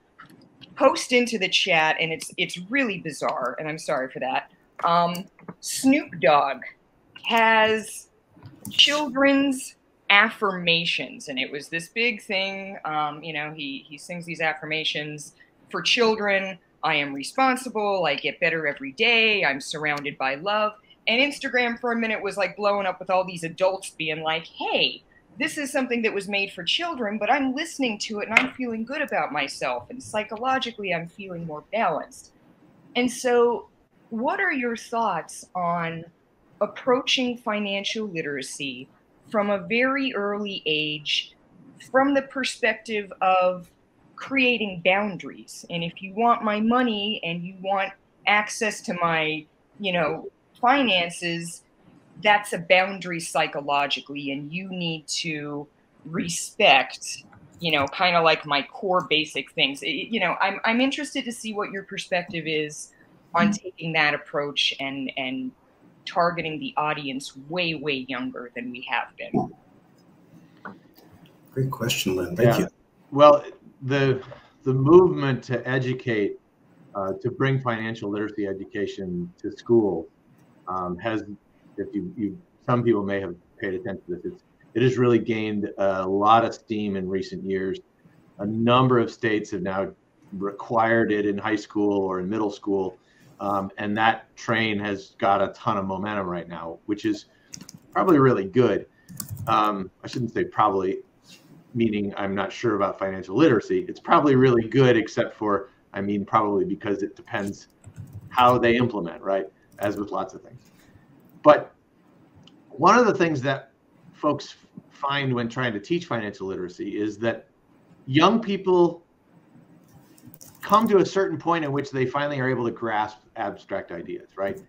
post into the chat, and it's it's really bizarre, and I'm sorry for that. Um, Snoop Dogg has children's affirmations, and it was this big thing. Um, you know, he he sings these affirmations for children. I am responsible. I get better every day. I'm surrounded by love. And Instagram for a minute was like blowing up with all these adults being like, "Hey, this is something that was made for children, but I'm listening to it and I'm feeling good about myself. And psychologically, I'm feeling more balanced." And so what are your thoughts on approaching financial literacy from a very early age, from the perspective of creating boundaries? And if you want my money and you want access to my, you know, finances, that's a boundary psychologically, and you need to respect, you know, kind of like my core basic things. It, you know, I'm, I'm interested to see what your perspective is on taking that approach and, and targeting the audience way, way younger than we have been. Great question, Lynn. Thank yeah. you. Well, the, the movement to educate, uh, to bring financial literacy education to school um, has, if you, you, some people may have paid attention to this, it's, it has really gained a lot of steam in recent years. A number of states have now required it in high school or in middle school, um, and that train has got a ton of momentum right now, which is probably really good. Um, I shouldn't say probably, meaning I'm not sure about financial literacy. It's probably really good, except for, I mean, probably, because it depends how they implement, right? As with lots of things. But one of the things that folks find when trying to teach financial literacy is that young people come to a certain point in which they finally are able to grasp abstract ideas, right?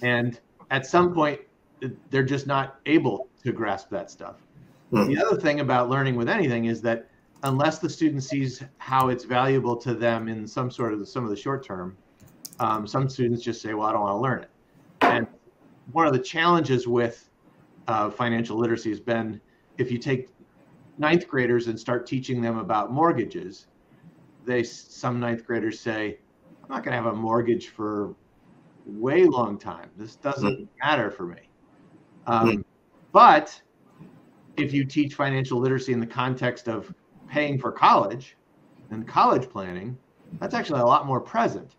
And at some point, they're just not able to grasp that stuff. Mm. The other thing about learning with anything is that unless the student sees how it's valuable to them in some sort of the, some of the short term, um, some students just say, well, I don't want to learn it. And one of the challenges with uh, financial literacy has been, if you take ninth graders and start teaching them about mortgages, they some ninth graders say, I'm not going to have a mortgage for way long time. This doesn't mm. matter for me. Um, mm. But if you teach financial literacy in the context of paying for college and college planning, that's actually a lot more present.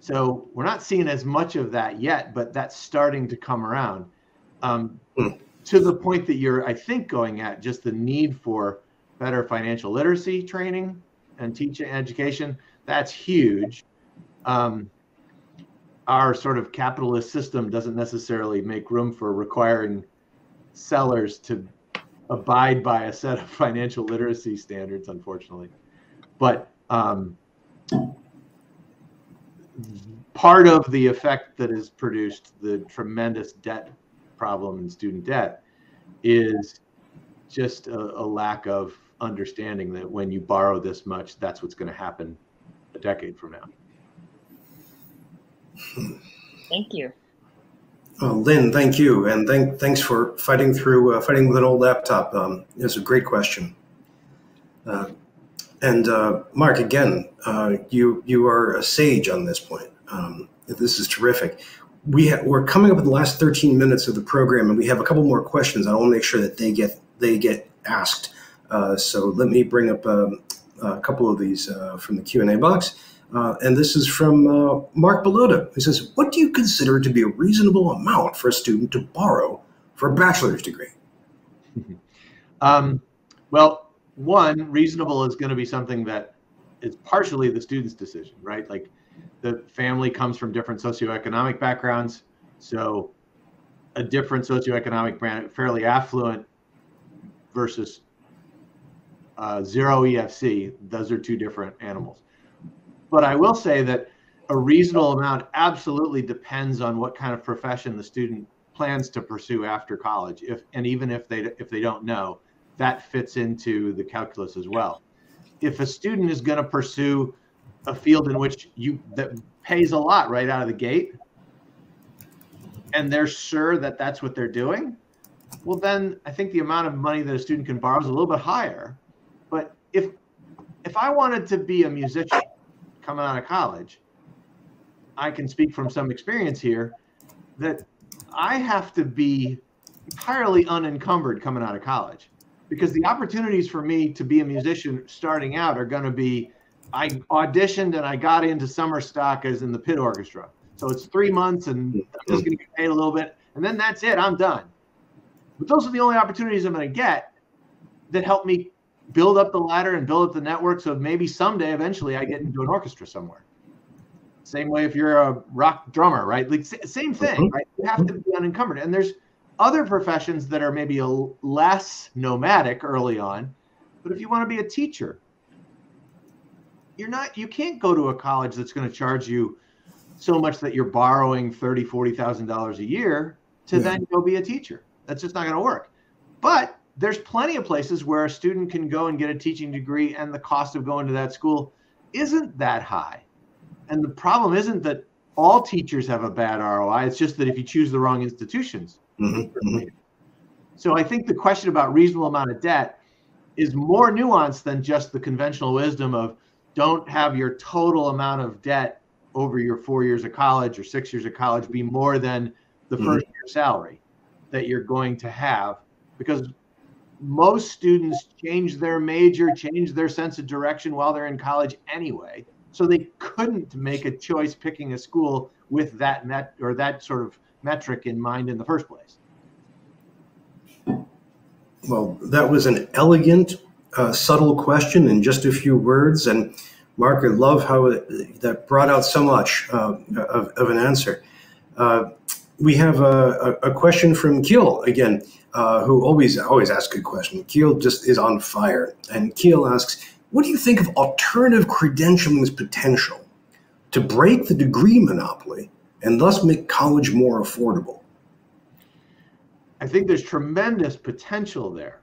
So we're not seeing as much of that yet, but that's starting to come around. Um, mm. To the point that you're, I think, going at just the need for better financial literacy training and teaching education, that's huge. Um, our sort of capitalist system doesn't necessarily make room for requiring sellers to abide by a set of financial literacy standards, unfortunately. But um, part of the effect that has produced the tremendous debt problem in student debt is just a, a lack of understanding that when you borrow this much, that's what's going to happen a decade from now. Thank you. Well, Lynn, thank you. And thank, thanks for fighting through, uh, fighting with an old laptop. Um, it's a great question. Uh, and uh, Mark, again, uh, you, you are a sage on this point. Um, this is terrific. We ha we're coming up with the last thirteen minutes of the program, and we have a couple more questions. I want to make sure that they get, they get asked. Uh, so let me bring up um, a couple of these uh, from the Q and A box. Uh, and this is from uh, Mark Belota, who says, what do you consider to be a reasonable amount for a student to borrow for a bachelor's degree? um, well, one, reasonable is going to be something that is partially the student's decision, right? Like the family comes from different socioeconomic backgrounds. So a different socioeconomic brand, fairly affluent versus uh, zero E F C, those are two different animals. But I will say that a reasonable amount absolutely depends on what kind of profession the student plans to pursue after college. If, and even if they, if they don't know, that fits into the calculus as well. If a student is going to pursue a field in which you that pays a lot right out of the gate, and they're sure that that's what they're doing, well, then I think the amount of money that a student can borrow is a little bit higher. But if, if I wanted to be a musician coming out of college, I can speak from some experience here that I have to be entirely unencumbered coming out of college, because the opportunities for me to be a musician starting out are going to be, I auditioned and I got into summer stock as in the pit orchestra. So it's three months and I'm just going to get paid a little bit, and then that's it, I'm done. But those are the only opportunities I'm going to get that help me build up the ladder and build up the network, so maybe someday, eventually, I get into an orchestra somewhere. Same way if you're a rock drummer, right? Like, same thing, right? You have to be unencumbered. And there's other professions that are maybe a less nomadic early on, but if you want to be a teacher, you're not, you can't go to a college that's going to charge you so much that you're borrowing thirty, forty thousand dollars a year to yeah. then go be a teacher. That's just not going to work. But there's plenty of places where a student can go and get a teaching degree, and the cost of going to that school isn't that high. And the problem isn't that all teachers have a bad R O I. It's just that if you choose the wrong institutions. Mm-hmm. So I think the question about reasonable amount of debt is more nuanced than just the conventional wisdom of don't have your total amount of debt over your four years of college or six years of college be more than the mm-hmm. first year salary that you're going to have, because most students change their major, change their sense of direction while they're in college anyway. So they couldn't make a choice picking a school with that met or that sort of metric in mind in the first place. Well, that was an elegant, uh, subtle question in just a few words. And Mark, I love how it, that brought out so much uh, of, of an answer. Uh, we have a, a, a question from Kiel again. Uh, who always always asks good questions. Keel just is on fire. And Keel asks, what do you think of alternative credentialing's potential to break the degree monopoly and thus make college more affordable? I think there's tremendous potential there.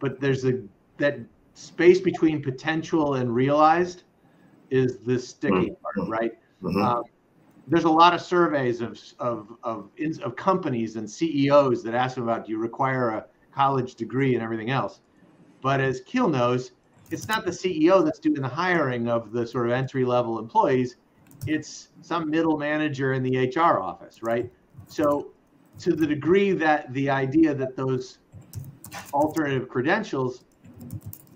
but there's a that space between potential and realized is the sticky mm-hmm. part, right? Mm-hmm. um, there's a lot of surveys of of of, in, of companies and C E Os that ask them about, do you require a college degree and everything else? But as Keel knows, it's not the C E O that's doing the hiring of the sort of entry-level employees. It's some middle manager in the H R office, right? So to the degree that the idea that those alternative credentials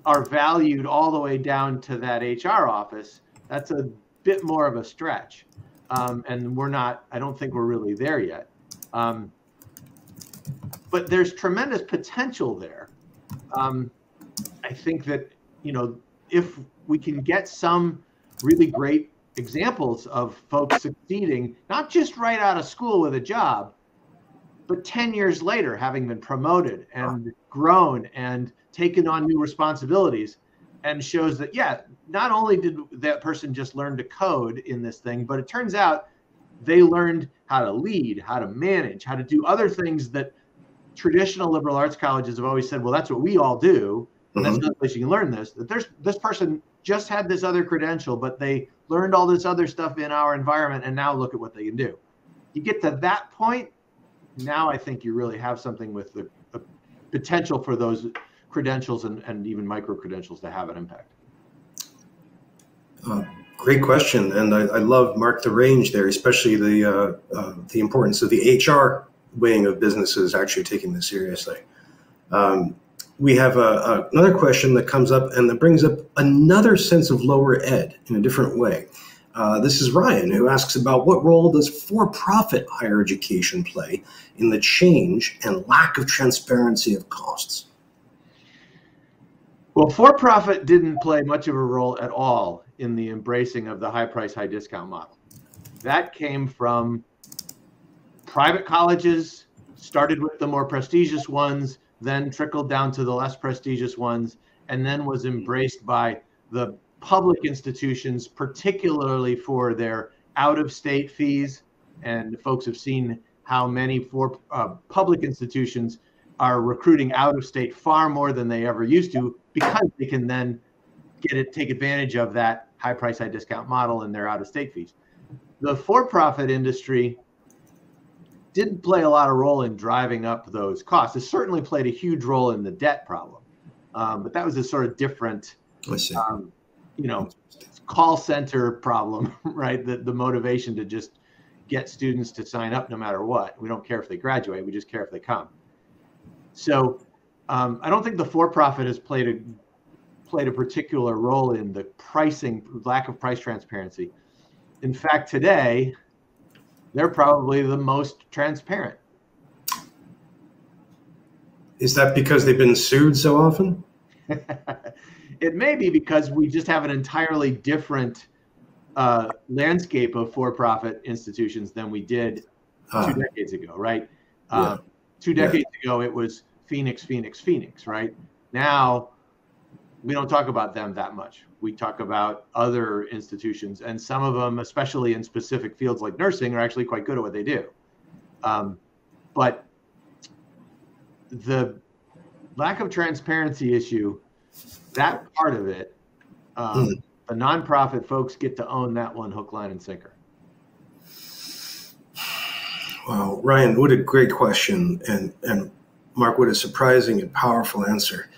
are valued all the way down to that H R office, that's a bit more of a stretch. Um, and we're not, I don't think we're really there yet. Um, but there's tremendous potential there. Um, I think that, you know, if we can get some really great examples of folks succeeding, not just right out of school with a job, but ten years later, having been promoted and grown and taken on new responsibilities, and shows that, yeah, not only did that person just learn to code in this thing, but it turns out they learned how to lead, how to manage, how to do other things that traditional liberal arts colleges have always said, well, that's what we all do. And that's another place you can learn this, that there's this person just had this other credential, but they learned all this other stuff in our environment, and now look at what they can do. You get to that point, now I think you really have something with the, the potential for those credentials and, and even micro-credentials to have an impact. Uh, great question, and I, I love, Mark, the range there, especially the, uh, uh, the importance of the H R wing of businesses actually taking this seriously. Um, We have a, a, another question that comes up, and that brings up another sense of lower ed in a different way. Uh, this is Ryan, who asks about what role does for-profit higher education play in the change and lack of transparency of costs? Well, for-profit didn't play much of a role at all in the embracing of the high price, high discount model. That came from private colleges, started with the more prestigious ones, then trickled down to the less prestigious ones, and then was embraced by the public institutions, particularly for their out-of-state fees. And folks have seen how many for, uh, public institutions are recruiting out-of-state far more than they ever used to, because they can then get it, take advantage of that high price, high discount model and their out-of-state fees. The for-profit industry didn't play a lot of role in driving up those costs. It certainly played a huge role in the debt problem, um, but that was a sort of different, um, you know, call center problem, right? The, the motivation to just get students to sign up no matter what. We don't care if they graduate, we just care if they come. So um, I don't think the for-profit has played a, played a particular role in the pricing, lack of price transparency. In fact, today, they're probably the most transparent. Is that because they've been sued so often? It may be because we just have an entirely different uh, landscape of for-profit institutions than we did uh, two decades ago, right? Yeah. Uh, two decades yeah. ago, it was Phoenix, Phoenix, Phoenix, right? Now, we don't talk about them that much. We talk about other institutions, and some of them, especially in specific fields like nursing, are actually quite good at what they do. Um, but the lack of transparency issue, that part of it, um, mm. the nonprofit folks get to own that one hook, line, and sinker. Wow, Ryan, what a great question. And, and Mark, what a surprising and powerful answer.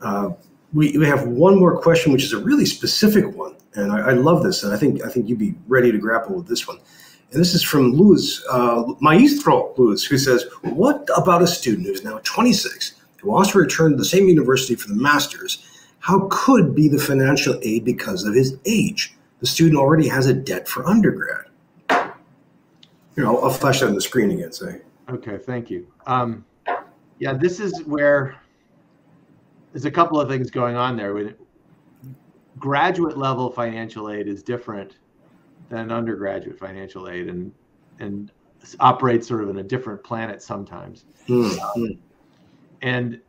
Uh, We, we have one more question, which is a really specific one, and I, I love this, and I think I think you'd be ready to grapple with this one. And this is from Luis, uh, Maestro Luis, who says, what about a student who's now twenty-six, who wants to return to the same university for the master's? How could be the financial aid because of his age? The student already has a debt for undergrad. Here, I'll, I'll flash that on the screen again, say. Okay, thank you. Um, yeah, this is where there's a couple of things going on there. Graduate level financial aid is different than undergraduate financial aid, and and operates sort of in a different planet sometimes. Mm-hmm. um, and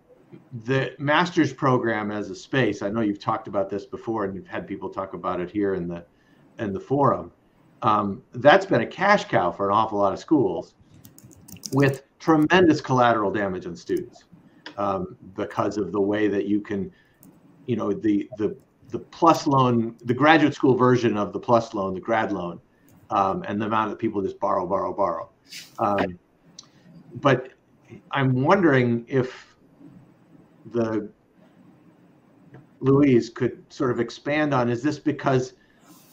the master's program as a space, I know you've talked about this before, and you've had people talk about it here in the in the forum. Um, that's been a cash cow for an awful lot of schools, with tremendous collateral damage on students. um, because of the way that you can, you know, the the the PLUS loan, the graduate school version of the PLUS loan, the grad loan, um, and the amount that people just borrow, borrow, borrow. Um, but I'm wondering if the Louise could sort of expand on, is this because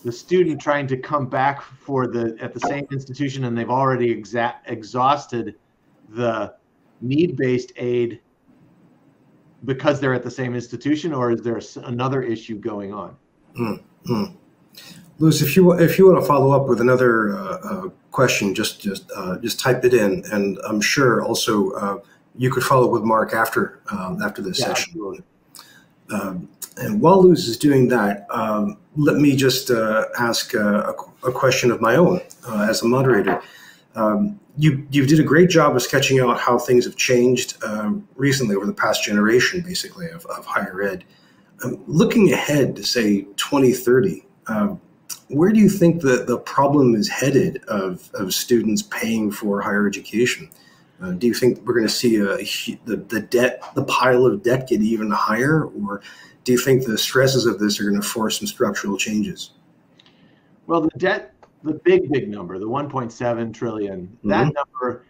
the student trying to come back for the at the same institution and they've already exa exhausted the need-based aid because they're at the same institution, or is there another issue going on? Mm-hmm. Louis, if you if you want to follow up with another uh, uh, question, just just uh, just type it in, and I'm sure also uh, you could follow up with Mark after um, after this yeah, session. Absolutely. Um, and while Luz is doing that, um, let me just uh, ask uh, a, a question of my own uh, as a moderator. Um, you, you did a great job of sketching out how things have changed um, recently over the past generation, basically, of, of higher ed. Um, looking ahead to, say, twenty thirty, um, where do you think the, the problem is headed of, of students paying for higher education? Uh, do you think we're going to see a, the, the debt, the pile of debt get even higher, or do you think the stresses of this are going to force some structural changes? Well, the debt, the big, big number, the one point seven trillion, mm-hmm. that number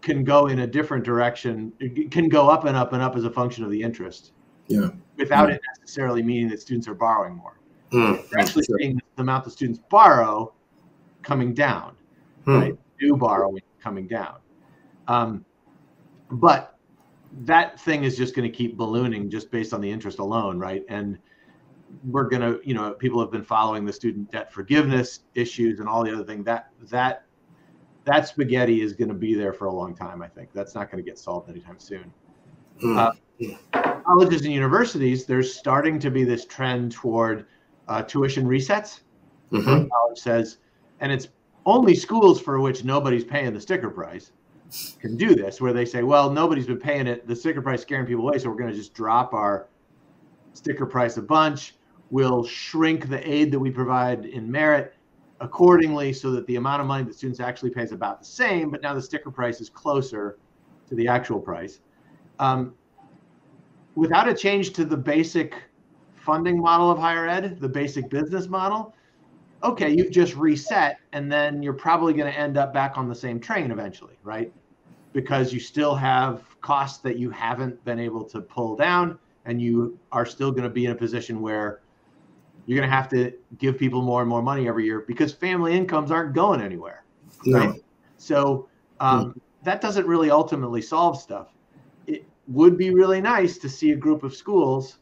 can go in a different direction. It can go up and up and up as a function of the interest, yeah, without mm-hmm. it necessarily meaning that students are borrowing more. Mm-hmm. We're actually sure. seeing the amount that students borrow coming down, mm-hmm. right? New borrowing coming down. Um, but that thing is just going to keep ballooning just based on the interest alone, right? And we're going to, you know, people have been following the student debt forgiveness issues and all the other thing. That that that spaghetti is going to be there for a long time. I think that's not going to get solved anytime soon. Mm. Uh, yeah. Colleges and universities, there's starting to be this trend toward uh, tuition resets. Mm-hmm. College says, and it's only schools for which nobody's paying the sticker price can do this, where they say, well, nobody's been paying it, the sticker price scaring people away, so we're going to just drop our sticker price a bunch. We'll shrink the aid that we provide in merit accordingly so that the amount of money that students actually pay is about the same, but now the sticker price is closer to the actual price. Um, without a change to the basic funding model of higher ed, the basic business model, okay, you've just reset, and then you're probably going to end up back on the same train eventually, right? Because you still have costs that you haven't been able to pull down, and you are still going to be in a position where you're going to have to give people more and more money every year because family incomes aren't going anywhere. No. Right? So um, mm. that doesn't really ultimately solve stuff. It would be really nice to see a group of schools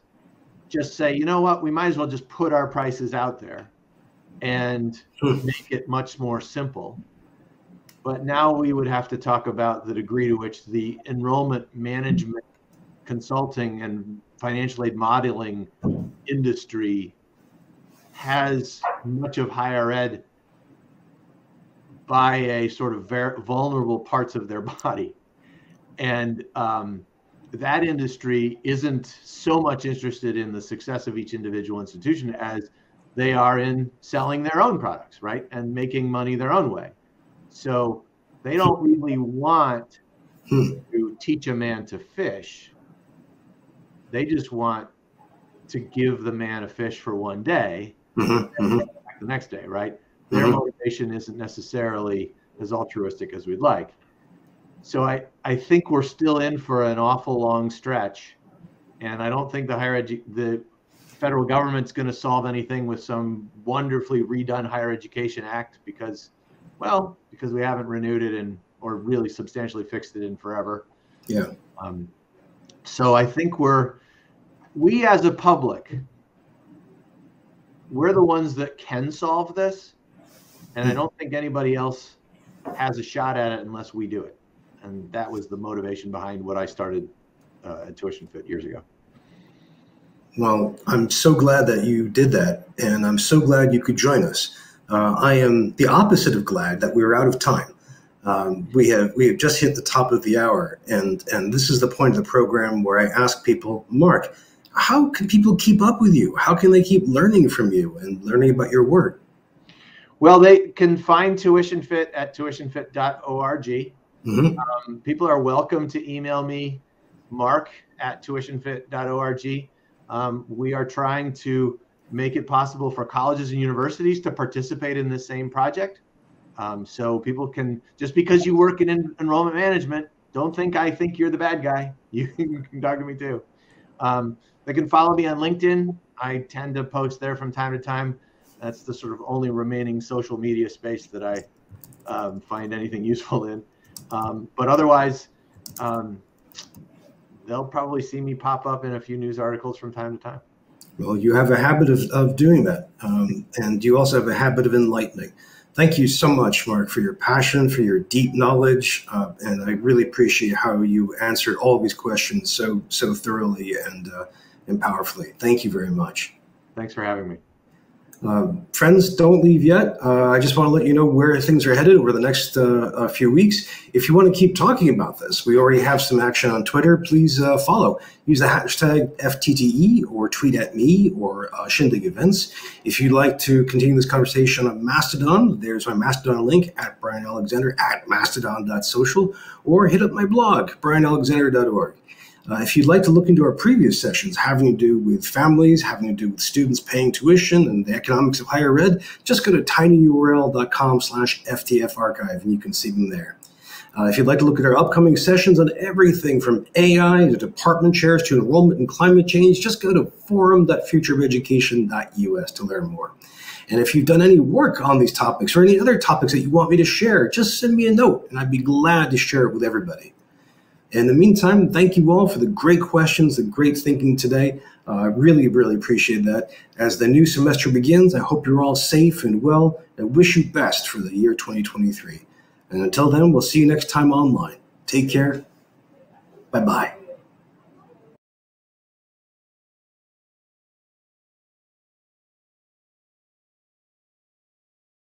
just say, you know what, we might as well just put our prices out there and make it much more simple. But now we would have to talk about the degree to which the enrollment management consulting and financial aid modeling industry has much of higher ed by a sort of ver vulnerable parts of their body. And um, that industry isn't so much interested in the success of each individual institution as they are in selling their own products, right? And making money their own way. So they don't really want hmm. to teach a man to fish. They just want to give the man a fish for one day mm-hmm. and back the next day, right? Their mm-hmm. motivation isn't necessarily as altruistic as we'd like. So I, I think we're still in for an awful long stretch. And I don't think the higher edu- the federal government's going to solve anything with some wonderfully redone Higher Education Act because, well, because we haven't renewed it in, or really substantially fixed it in forever. Yeah. Um, so I think we're, we as a public, we're the ones that can solve this. And I don't think anybody else has a shot at it unless we do it. And that was the motivation behind what I started uh, at Tuition Fit years ago. Well, I'm so glad that you did that, and I'm so glad you could join us. Uh, I am the opposite of glad that we are out of time. Um, we have we have just hit the top of the hour, and, and this is the point of the program where I ask people, Mark, how can people keep up with you? How can they keep learning from you and learning about your work? Well, they can find Tuition Fit at tuition fit dot org. Mm-hmm. um, people are welcome to email me. Mark at tuition fit dot org. Um, we are trying to make it possible for colleges and universities to participate in this same project. Um, so people can, just because you work in en enrollment management, don't think I think you're the bad guy. You can talk to me too. Um, they can follow me on LinkedIn. I tend to post there from time to time. That's the sort of only remaining social media space that I um, find anything useful in. Um, but otherwise, um, they'll probably see me pop up in a few news articles from time to time. Well, you have a habit of, of doing that. Um, and you also have a habit of enlightening. Thank you so much, Mark, for your passion, for your deep knowledge. Uh, and I really appreciate how you answered all these questions so, so thoroughly and, uh, and powerfully. Thank you very much. Thanks for having me. Uh, friends, don't leave yet. Uh, I just want to let you know where things are headed over the next uh, few weeks. If you want to keep talking about this, we already have some action on Twitter. Please uh, follow. Use the hashtag F T T E or tweet at me or uh, Shindig Events. If you'd like to continue this conversation on Mastodon, there's my Mastodon link at brianalexander at mastodon dot social, or hit up my blog, brian alexander dot org. Uh, if you'd like to look into our previous sessions having to do with families, having to do with students paying tuition and the economics of higher ed, just go to tinyurl dot com slash F T F archive and you can see them there. Uh, if you'd like to look at our upcoming sessions on everything from A I to department chairs to enrollment and climate change, just go to forum dot future of education dot U S to learn more. And if you've done any work on these topics or any other topics that you want me to share, just send me a note and I'd be glad to share it with everybody. In the meantime, thank you all for the great questions, the great thinking today. I uh, really, really appreciate that. As the new semester begins, I hope you're all safe and well, and wish you best for the year twenty twenty-three. And until then, we'll see you next time online. Take care. Bye-bye.